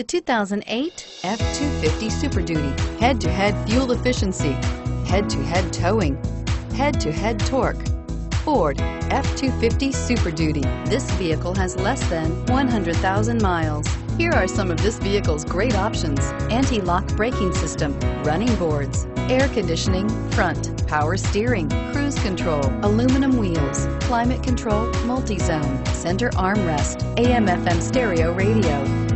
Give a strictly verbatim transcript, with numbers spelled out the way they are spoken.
The two thousand eight F two fifty Super Duty. Head-to-head fuel efficiency, head-to-head towing, head-to-head torque. Ford F two fifty Super Duty. This vehicle has less than one hundred thousand miles. Here are some of this vehicle's great options: anti-lock braking system, running boards, air conditioning, front, power steering, cruise control, aluminum wheels, climate control, multi-zone, center armrest, A M F M stereo radio,